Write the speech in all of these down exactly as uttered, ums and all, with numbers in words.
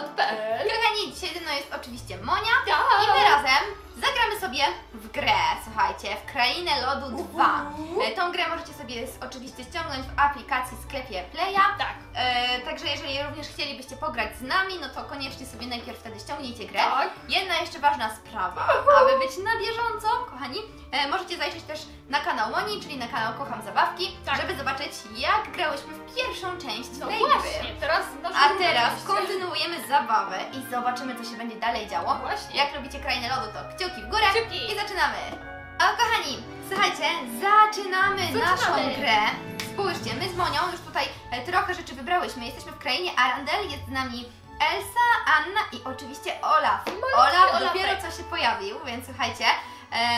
od pe el. Kochani, dzisiaj ze mną jest oczywiście Monia. Tak. I my razem zagramy sobie w grę, słuchajcie, w Krainę Lodu dwa. Uhu. Tą grę możecie sobie oczywiście ściągnąć w aplikacji w sklepie Playa. Tak. E, także jeżeli również chcielibyście pograć z nami, no to koniecznie sobie najpierw wtedy ściągnijcie grę. Tak. Jedna jeszcze ważna sprawa, aby być na bieżąco, kochani, e, możecie zajrzeć też na kanał Oni, czyli na kanał Kocham Zabawki, tak, żeby zobaczyć, jak grałyśmy w pierwszą część tej gry. Właśnie, teraz A teraz wejście. kontynuujemy zabawę i zobaczymy, co się będzie dalej działo. Właśnie. Jak robicie Krainę Lodu, to kciuki w górę kciuki. i zaczynamy. A kochani, słuchajcie, zaczynamy, zaczynamy naszą grę. Spójrzcie, my z Monią już tutaj trochę rzeczy wybrałyśmy. Jesteśmy w krainie Arendelle, jest z nami Elsa, Anna i oczywiście Olaf. Olaf dopiero co się pojawił, więc słuchajcie,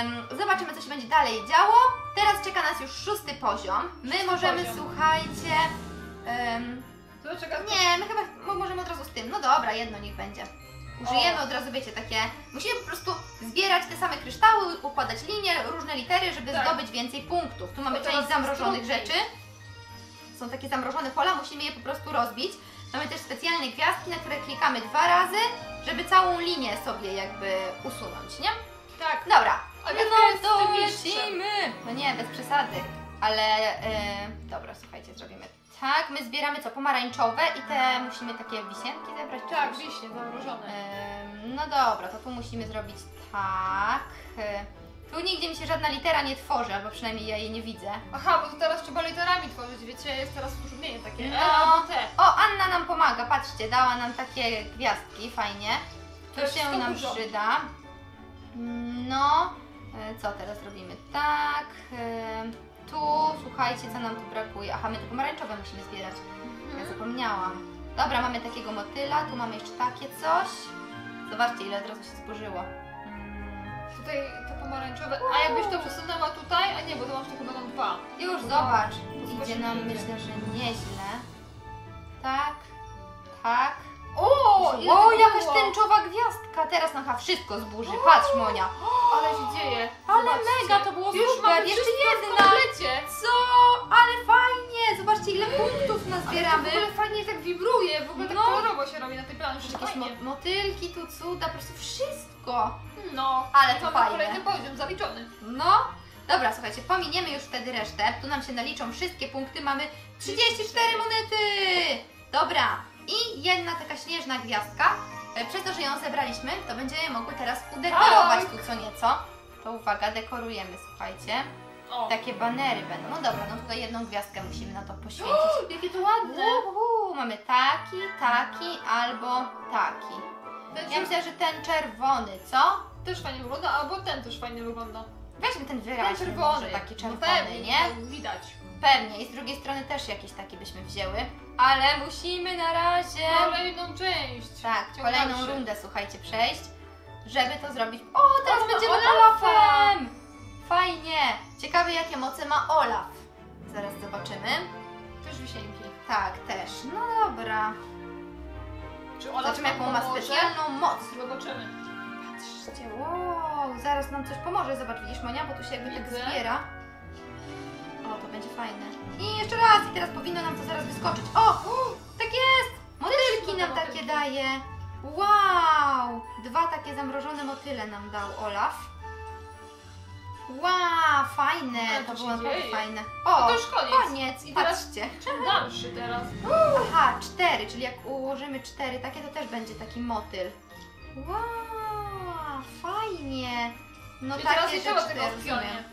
um, zobaczymy, co się będzie dalej działo. Teraz czeka nas już szósty poziom. My szósty możemy, poziom. słuchajcie... Um, nie, my chyba możemy od razu z tym. No dobra, jedno niech będzie. Użyjemy o. od razu, wiecie, takie... Musimy po prostu zbierać te same kryształy, układać linie, różne litery, żeby tak. zdobyć więcej punktów. Tu mamy część zamrożonych rzeczy. Są takie zamrożone pola, musimy je po prostu rozbić. Mamy też specjalne gwiazdki, na które klikamy dwa razy, żeby całą linię sobie jakby usunąć, nie? Tak. Dobra. Ale no to lecimy. No nie, bez przesady. Ale... Yy, dobra, słuchajcie, zrobimy... Tak, my zbieramy co? Pomarańczowe i te musimy takie wisienki zebrać? Tak, wiśnie zamrożone. Yy, no dobra, to tu musimy zrobić tak. Yy, tu nigdzie mi się żadna litera nie tworzy, albo przynajmniej ja jej nie widzę. Aha, bo to teraz trzeba literami tworzyć, wiecie, jest teraz utrudnienie takie. No. O, Anna nam pomaga, patrzcie, dała nam takie gwiazdki, fajnie. To, to się nam dużo. przyda. No, yy, co teraz robimy? Tak. Yy. Tu, słuchajcie, co nam tu brakuje. Aha, my tu pomarańczowe musimy zbierać. Mhm. Ja zapomniałam. Dobra, mamy takiego motyla, tu mamy jeszcze takie coś. Zobaczcie, ile od razu się zburzyło. Tutaj to pomarańczowe. Uuu. A jakbyś to przesunęła tutaj? A nie, bo to masz tu chyba tam dwa. Już, zobacz. No, idzie nam, myślę, że nieźle. Tak, tak. O, o jakaś tęczowa gwiazdka. Teraz nam wszystko zburzy. Patrz, Monia. Ale się dzieje. Ale zobaczcie, mega, to było już super. Jeszcze jedna. Co? Ale fajnie. Zobaczcie, ile punktów nazbieramy. Ale w ogóle fajnie tak wibruje. W ogóle tak no. kolorowo się robi na tej planszy. Jakieś mo motylki, tu cuda, po prostu wszystko. No. Ale to, to fajne. Kolejny poziom zaliczony. No. Dobra, słuchajcie, pominiemy już wtedy resztę. Tu nam się naliczą wszystkie punkty. Mamy trzydzieści cztery monety. Dobra. I jedna taka śnieżna gwiazdka, przez to, że ją zebraliśmy, to będziemy mogły teraz udekorować tak. tu co nieco. To uwaga, dekorujemy, słuchajcie. O. Takie banery będą. No dobra, no tutaj jedną gwiazdkę musimy na to poświęcić. O, jakie to ładne! Uhu, mamy taki, taki albo taki. Ten ja myślę, że ten czerwony, co? Też fajnie wygląda, albo ten też fajnie wygląda. Weźmy ten wyraźny, ten czerwony. taki czerwony, no pewnie, nie? Widać. Pewnie i z drugiej strony też jakieś takie byśmy wzięły, ale musimy na razie... Kolejną część! Tak, Ciągnący. kolejną rundę, słuchajcie, przejść, żeby to zrobić... O, teraz Olaf, będziemy Olafem. Olafem! Fajnie! Ciekawe, jakie moce ma Olaf. Zaraz zobaczymy. Też wisienki. Tak, też. No dobra. Czy Olaf Zobaczymy, jaką ma specjalną moc. Zobaczymy. Patrzcie, wow, zaraz nam coś pomoże. Zobacz, widzisz, Monia, bo tu się jakby Widzę. tak zbiera. O, to będzie fajne. I jeszcze raz, i teraz powinno nam to zaraz wyskoczyć. O! Uh, tak jest! Motylki nam takie motylki. daje. Wow! Dwa takie zamrożone motyle nam dał Olaf. Wow, fajne! Ale to to było naprawdę fajne. O, to już koniec. koniec. I teraz, patrzcie. Czym dalszy teraz? Uh. Aha, cztery, czyli jak ułożymy cztery takie, to też będzie taki motyl. Wow, fajnie! No czyli takie rzeczy tego w pionie.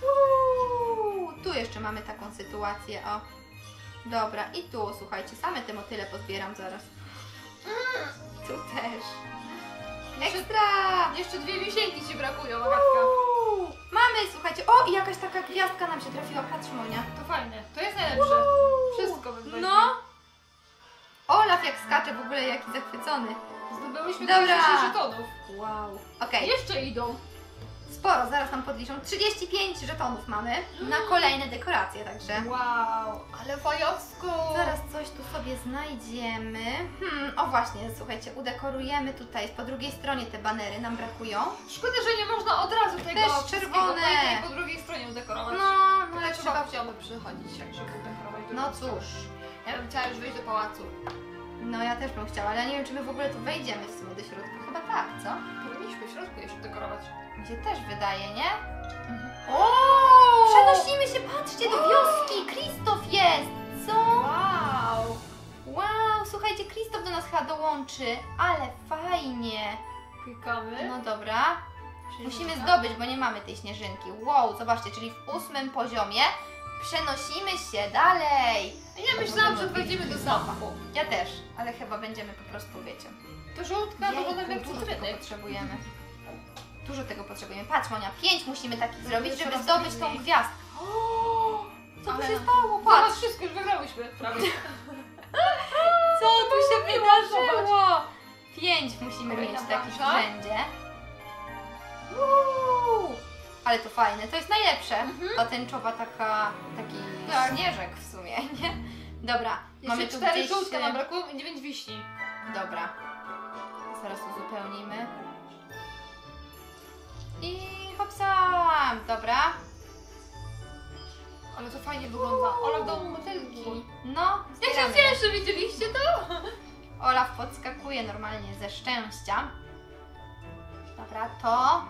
Uuu, tu jeszcze mamy taką sytuację, o. Dobra, i tu, słuchajcie, same te motyle pozbieram zaraz. Mm. Tu też. Ekstra! Jeszcze, jeszcze dwie wisienki ci brakują, Agatka. Mamy, słuchajcie, o, i jakaś taka gwiazdka nam się trafiła, patrz, Monia. To fajne, to jest najlepsze. Uuu. Wszystko wybrać. No. Olaf jak skacze, w ogóle jaki zachwycony. Zdobyłyśmy dwadzieścia żetonów. Wow. Okej. Jeszcze idą. Sporo, zaraz nam podliczą. trzydzieści pięć żetonów mamy na kolejne dekoracje, także... Wow, ale fajowsko! Zaraz coś tu sobie znajdziemy. Hmm, o właśnie, słuchajcie, udekorujemy tutaj, po drugiej stronie te banery nam brakują. Szkoda, że nie można od razu tego Też czerwone po, po drugiej stronie udekorować. No, no ale trzeba chciałoby przychodzić, żeby udekorować. No cóż. Ja bym chciała już wyjść do pałacu. No ja też bym chciała, ale ja nie wiem, czy my w ogóle tu wejdziemy w sumie do środka. Chyba tak, co? Powinniśmy w środku jeszcze dekorować. Mi się też wydaje, nie? Mhm. O! Przenosimy się, patrzcie, do wioski! Krzysztof jest! Co? Wow! Wow, słuchajcie, Krzysztof do nas chyba dołączy, ale fajnie! Klikamy. No dobra. Musimy zdobyć, bo nie mamy tej śnieżynki. Wow, zobaczcie, czyli w ósmym poziomie przenosimy się dalej. Ja myślałam, że wejdziemy do zamku. Ja też, ale chyba będziemy po prostu, wiecie. To żółtka, bo one jak cytryny potrzebujemy. Dużo tego potrzebujemy. Patrz, Monia, pięć musimy takich zrobić, żeby zdobyć tą gwiazdę. O, co tu się stało? Patrz, wszystko już wygrałyśmy. Prawie. Co tu się wydarzyło? Pięć musimy mieć takich wszędzie. Uuu, ale to fajne, to jest najlepsze. Mhm. Ta tęczowa taka, taki tak. Śnieżek w sumie, nie? Dobra, jeszcze mamy tu cztery gdzieś... żółtka nam brakuje i dziewięć wiśni. Dobra, zaraz uzupełnimy. I hopsam, dobra. Ale to fajnie wygląda. Olaf do motylki. No, zbieramy. Jak się cieszy, widzieliście to? Olaf podskakuje normalnie ze szczęścia. Dobra, to...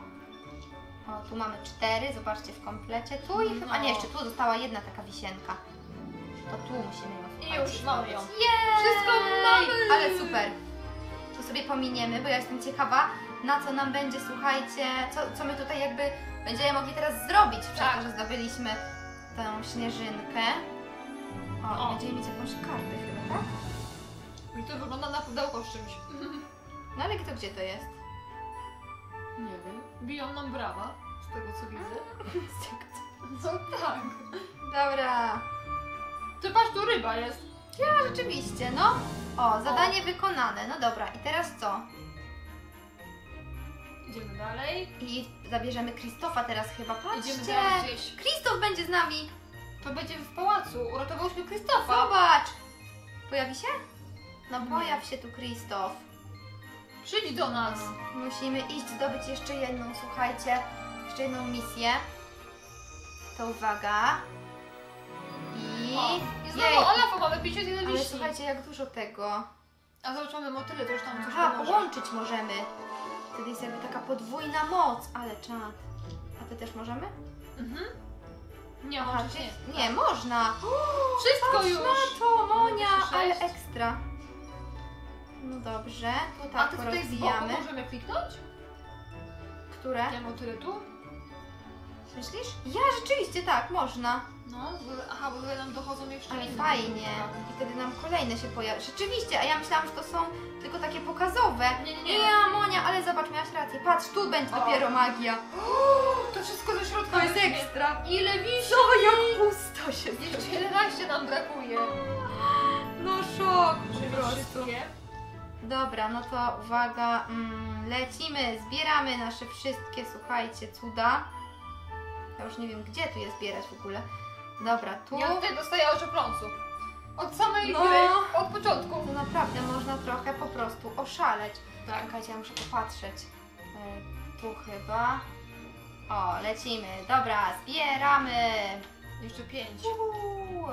O, tu mamy cztery, zobaczcie, w komplecie. Tu i no. Chyba... A nie, jeszcze tu została jedna taka wisienka. To tu musimy ją... I już mamy ją. Jej! Wszystko mamy! Ale super. To sobie pominiemy, bo ja jestem ciekawa, na co nam będzie, słuchajcie, co, co my tutaj jakby będziemy mogli teraz zrobić, tak. Że zdobyliśmy tę śnieżynkę. O, o. I będziemy mieć jakąś kartę chyba, tak? I to wygląda na pudełko z czymś. No ale to gdzie to jest? Nie wiem. Biją nam brawa, z tego co widzę. Z tego co... No tak. Dobra. Ty patrz, tu ryba jest. Ja, rzeczywiście, no. O, zadanie o. wykonane. No dobra, i teraz co? Idziemy dalej. I zabierzemy Krzysztofa teraz chyba, patrzcie. Idziemy dalej gdzieś. Krzysztof będzie z nami. To będzie w pałacu. Uratowałyśmy Krzysztofa. Zobacz. Pojawi się? No hmm. pojaw się tu Krzysztof. Przyjdź do nas! Musimy iść zdobyć jeszcze jedną, słuchajcie, jeszcze jedną misję. To uwaga. I... O, i znowu Olafa mamy pięćdziesiąt jeden wiśni. Ale słuchajcie, jak dużo tego. A zobaczmy motyle, to już tam coś Aha, pomoże. Połączyć możemy. Wtedy jest jakby taka podwójna moc, ale czad. A ty też możemy? Mhm. Nie, Aha, możesz, nie. Nie, tak. można. Uuu, wszystko patrz już! na to, Monia, ale ekstra. No dobrze, to tak. A to tutaj rozwijamy. Możemy kliknąć? Które? Ja motyle tu? Myślisz? Ja rzeczywiście tak, można. No, aha, bo tutaj nam dochodzą jeszcze. Ale fajnie. I wtedy nam kolejne się pojawią. Rzeczywiście, a ja myślałam, że to są tylko takie pokazowe. Nie, nie, nie. Ja, Monia, ale zobacz, miałaś rację. Patrz, tu będzie o. dopiero magia. O, to wszystko ze środka. To jest ekstra. Ile wiśni? O, jak pusto się. Jeszcze jedenaście nam brakuje. No szok. Po prostu. Dobra, no to uwaga, mm, lecimy, zbieramy nasze wszystkie, słuchajcie, cuda. Ja już nie wiem, gdzie tu je zbierać w ogóle. Dobra, tu... Ja tutaj dostaję oczopląsu. Od samej no, gry, od początku. To naprawdę można trochę po prostu oszaleć. Tak. Czekajcie, ja muszę popatrzeć. Yy, tu chyba... O, lecimy. Dobra, zbieramy. Jeszcze pięć. Uuu.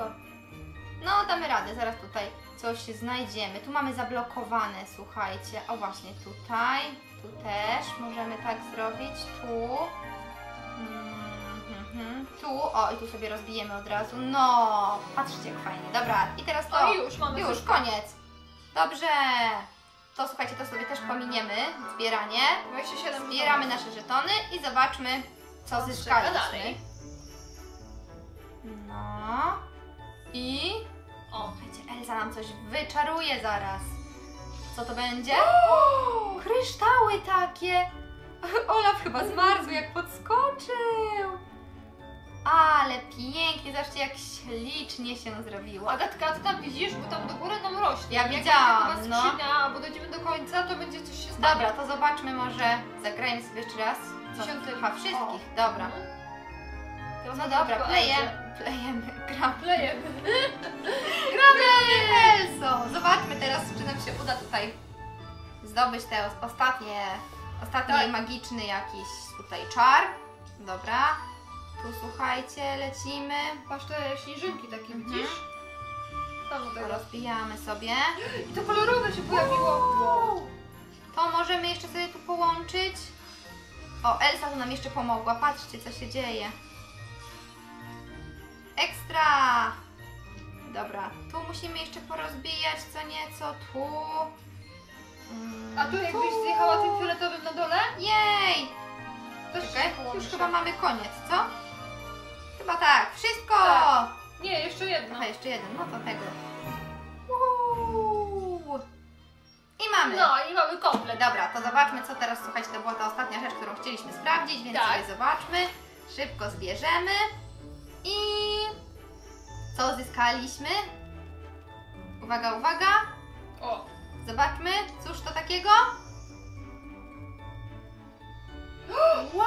No, damy radę, zaraz tutaj coś znajdziemy. Tu mamy zablokowane, słuchajcie. O, właśnie tutaj. Tu też możemy tak zrobić. Tu. Mm-hmm. Tu. O, i tu sobie rozbijemy od razu. No, patrzcie jak fajnie. Dobra, i teraz to. O, już mamy. Już, wszystko. Koniec. Dobrze. To, słuchajcie, to sobie też pominiemy. Zbieranie. dwadzieścia siedem Zbieramy żetonów. nasze żetony i zobaczmy, co zyskaliśmy. No. I... O, wiecie, Elsa nam coś wyczaruje zaraz. Co to będzie? O, kryształy takie! Olaf chyba zmarzł, jak podskoczył. Ale pięknie, zobaczcie, jak ślicznie się zrobiło. Agatka, ty tam widzisz, bo tam do góry nam rośnie. Ja widziałam, jak no. Skrzynia, bo dojdziemy do końca, to będzie coś się stało. Dobra, to zobaczmy może, zagrajmy sobie jeszcze raz. Dziesiąty. Chyba wszystkich, o. dobra. No dobra, plejemy. Plejemy, gram, plejemy. Gramy Elso! Zobaczmy teraz, czy nam się uda tutaj zdobyć te ostatnie, ostatni tak. magiczny jakiś tutaj czar. Dobra, tu słuchajcie, lecimy. Patrz, te śnieżynki takie, mhm. widzisz? To rozbijamy sobie. I to kolorowe się pojawiło. Wow. To możemy jeszcze sobie tu połączyć. O, Elsa tu nam jeszcze pomogła. Patrzcie, co się dzieje. Ekstra! Dobra, tu musimy jeszcze porozbijać co nieco. Tu. Mm, a tu jakbyś tu zjechała tym fioletowym na dole? Jej! To czekaj, już chyba mamy koniec, co? Chyba tak. Wszystko! Tak. Nie, jeszcze jedno. Aha, jeszcze jeden. No to tego. Uuu. I mamy. No i mamy komplet. Dobra, to zobaczmy, co teraz. Słuchajcie, to była ta ostatnia rzecz, którą chcieliśmy sprawdzić, więc tak. sobie zobaczmy. Szybko zbierzemy. I co zyskaliśmy? Uwaga, uwaga. O. Zobaczmy, cóż to takiego? Wow!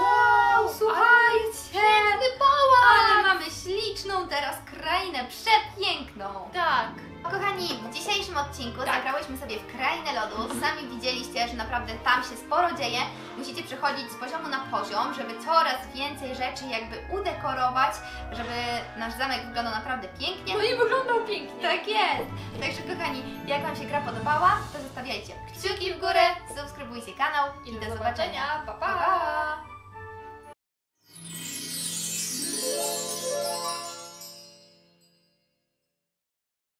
Wow, słuchajcie! Piękny pałac! Ale mamy śliczną teraz krainę, przepiękną! Tak! Kochani, w dzisiejszym odcinku tak. zagrałyśmy sobie w Krainę Lodu. Sami widzieliście, że naprawdę tam się sporo dzieje. Musicie przechodzić z poziomu na poziom, żeby coraz więcej rzeczy jakby udekorować, żeby nasz zamek wyglądał naprawdę pięknie. No i wyglądał pięknie! Tak jest! Także kochani, jak Wam się gra podobała, to zostawiajcie kciuki w górę, subskrybujcie kanał i do zobaczenia! Pa, pa!